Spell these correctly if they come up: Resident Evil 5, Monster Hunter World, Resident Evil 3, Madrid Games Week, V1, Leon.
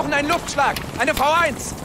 brauchen einen Luftschlag, eine V1.